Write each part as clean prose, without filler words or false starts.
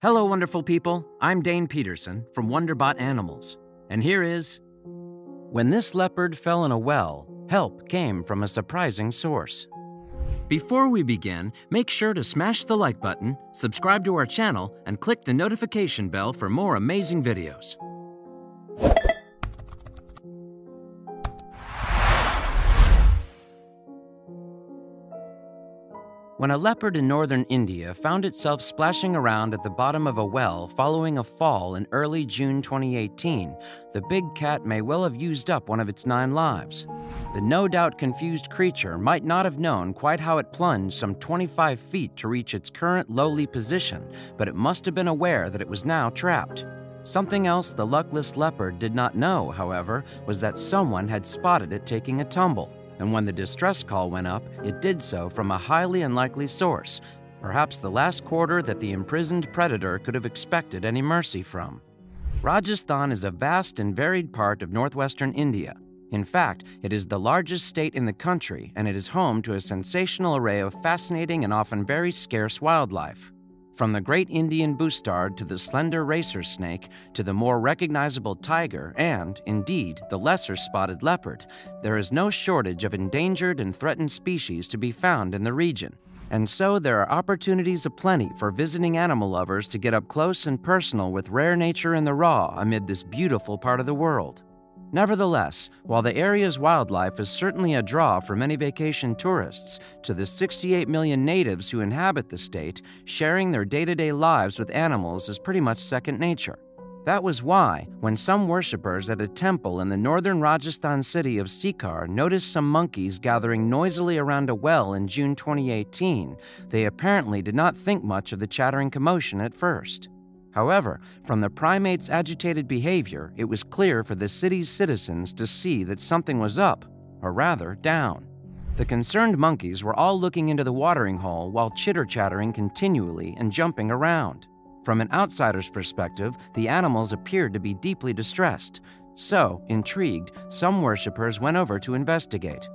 Hello, wonderful people. I'm Dane Peterson from Wonderbot Animals, and here is... When this leopard fell in a well, help came from a surprising source. Before we begin, make sure to smash the like button, subscribe to our channel, and click the notification bell for more amazing videos. When a leopard in northern India found itself splashing around at the bottom of a well following a fall in early June 2018, the big cat may well have used up one of its 9 lives. The no doubt confused creature might not have known quite how it plunged some 25 feet to reach its current lowly position, but it must have been aware that it was now trapped. Something else the luckless leopard did not know, however, was that someone had spotted it taking a tumble. And when the distress call went up, it did so from a highly unlikely source, perhaps the last quarter that the imprisoned predator could have expected any mercy from. Rajasthan is a vast and varied part of northwestern India. In fact, it is the largest state in the country, and it is home to a sensational array of fascinating and often very scarce wildlife. From the great Indian bustard to the slender racer snake to the more recognizable tiger and, indeed, the lesser spotted leopard, there is no shortage of endangered and threatened species to be found in the region. And so there are opportunities aplenty for visiting animal lovers to get up close and personal with rare nature in the raw amid this beautiful part of the world. Nevertheless, while the area's wildlife is certainly a draw for many vacation tourists, to the 68 million natives who inhabit the state, sharing their day-to-day lives with animals is pretty much second nature. That was why, when some worshippers at a temple in the northern Rajasthan city of Sikar noticed some monkeys gathering noisily around a well in June 2018, they apparently did not think much of the chattering commotion at first. However, from the primate's agitated behavior, it was clear for the city's citizens to see that something was up, or rather, down. The concerned monkeys were all looking into the watering hole while chitter-chattering continually and jumping around. From an outsider's perspective, the animals appeared to be deeply distressed. So, intrigued, some worshippers went over to investigate.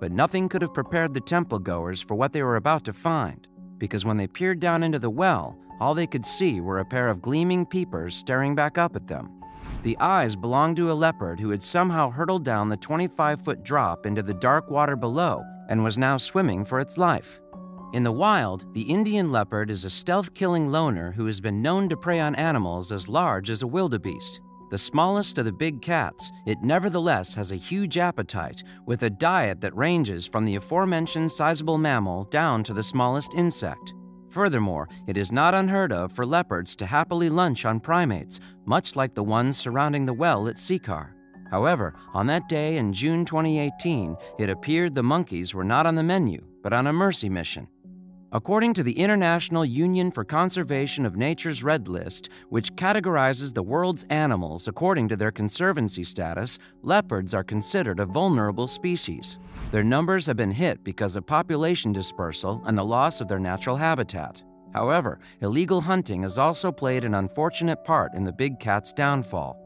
But nothing could have prepared the temple-goers for what they were about to find, because when they peered down into the well, all they could see were a pair of gleaming peepers staring back up at them. The eyes belonged to a leopard who had somehow hurtled down the 25-foot drop into the dark water below and was now swimming for its life. In the wild, the Indian leopard is a stealth-killing loner who has been known to prey on animals as large as a wildebeest. The smallest of the big cats, it nevertheless has a huge appetite, with a diet that ranges from the aforementioned sizable mammal down to the smallest insect. Furthermore, it is not unheard of for leopards to happily lunch on primates, much like the ones surrounding the well at Sikar. However, on that day in June 2018, it appeared the monkeys were not on the menu, but on a mercy mission. According to the International Union for Conservation of Nature's Red List, which categorizes the world's animals according to their conservancy status, leopards are considered a vulnerable species. Their numbers have been hit because of population dispersal and the loss of their natural habitat. However, illegal hunting has also played an unfortunate part in the big cat's downfall.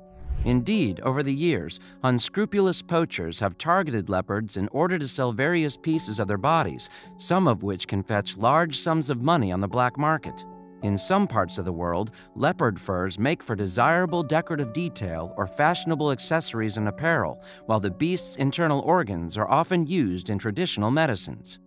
Indeed, over the years, unscrupulous poachers have targeted leopards in order to sell various pieces of their bodies, some of which can fetch large sums of money on the black market. In some parts of the world, leopard furs make for desirable decorative detail or fashionable accessories and apparel, while the beast's internal organs are often used in traditional medicines.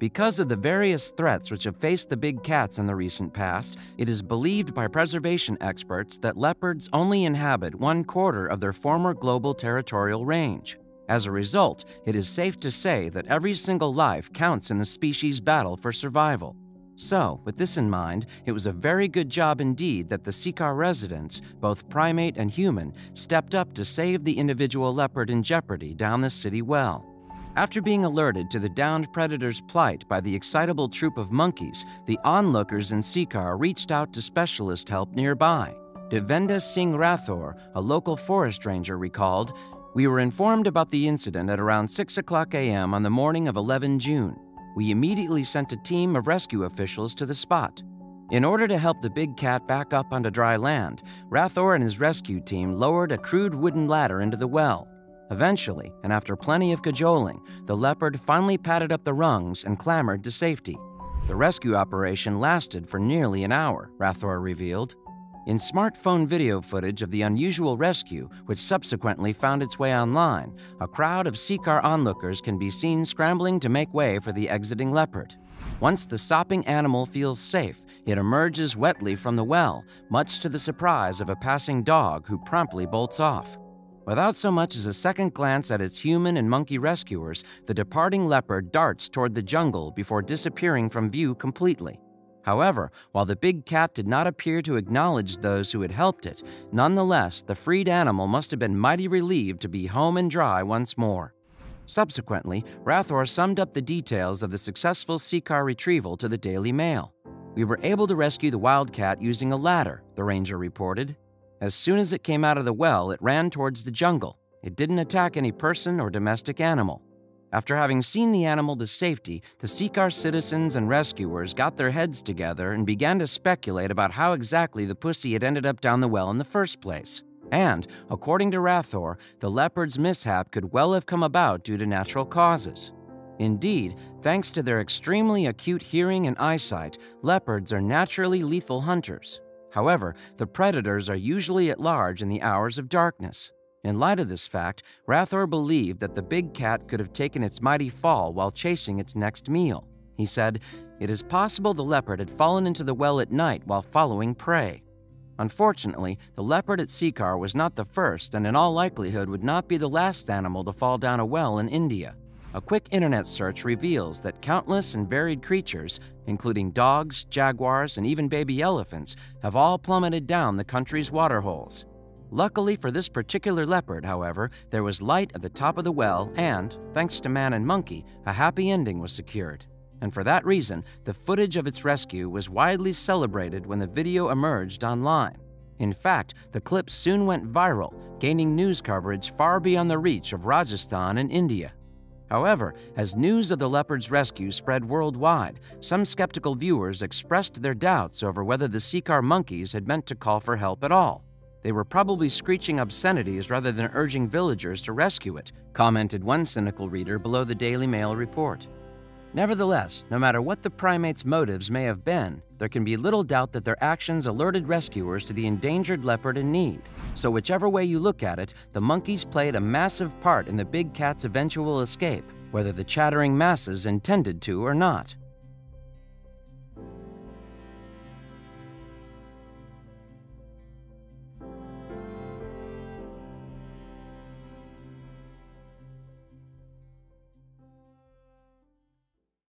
Because of the various threats which have faced the big cats in the recent past, it is believed by preservation experts that leopards only inhabit 1/4 of their former global territorial range. As a result, it is safe to say that every single life counts in the species' battle for survival. So, with this in mind, it was a very good job indeed that the Sikar residents, both primate and human, stepped up to save the individual leopard in jeopardy down the city well. After being alerted to the downed predator's plight by the excitable troop of monkeys, the onlookers in Sikar reached out to specialist help nearby. Devendra Singh Rathor, a local forest ranger, recalled, "We were informed about the incident at around 6:00 a.m. on the morning of 11 June. We immediately sent a team of rescue officials to the spot. In order to help the big cat back up onto dry land, Rathor and his rescue team lowered a crude wooden ladder into the well. Eventually, and after plenty of cajoling, the leopard finally padded up the rungs and clambered to safety. The rescue operation lasted for nearly an hour, Rathor revealed. In smartphone video footage of the unusual rescue, which subsequently found its way online, a crowd of Sikar onlookers can be seen scrambling to make way for the exiting leopard. Once the sopping animal feels safe, it emerges wetly from the well, much to the surprise of a passing dog who promptly bolts off. Without so much as a second glance at its human and monkey rescuers, the departing leopard darts toward the jungle before disappearing from view completely. However, while the big cat did not appear to acknowledge those who had helped it, nonetheless, the freed animal must have been mighty relieved to be home and dry once more. Subsequently, Rathor summed up the details of the successful Sikar retrieval to the Daily Mail. "We were able to rescue the wildcat using a ladder," the ranger reported. "As soon as it came out of the well, it ran towards the jungle. It didn't attack any person or domestic animal." After having seen the animal to safety, the Sikar citizens and rescuers got their heads together and began to speculate about how exactly the pussy had ended up down the well in the first place. And, according to Rathor, the leopard's mishap could well have come about due to natural causes. Indeed, thanks to their extremely acute hearing and eyesight, leopards are naturally lethal hunters. However, the predators are usually at large in the hours of darkness. In light of this fact, Rathor believed that the big cat could have taken its mighty fall while chasing its next meal. He said, "It is possible the leopard had fallen into the well at night while following prey." Unfortunately, the leopard at Sikar was not the first and in all likelihood would not be the last animal to fall down a well in India. A quick internet search reveals that countless and varied creatures, including dogs, jaguars, and even baby elephants, have all plummeted down the country's waterholes. Luckily for this particular leopard, however, there was light at the top of the well and, thanks to man and monkey, a happy ending was secured. And for that reason, the footage of its rescue was widely celebrated when the video emerged online. In fact, the clip soon went viral, gaining news coverage far beyond the reach of Rajasthan and India. However, as news of the leopard's rescue spread worldwide, some skeptical viewers expressed their doubts over whether the Sikar monkeys had meant to call for help at all. "They were probably screeching obscenities rather than urging villagers to rescue it," commented one cynical reader below the Daily Mail report. Nevertheless, no matter what the primate's motives may have been, there can be little doubt that their actions alerted rescuers to the endangered leopard in need. So whichever way you look at it, the monkeys played a massive part in the big cat's eventual escape, whether the chattering masses intended to or not.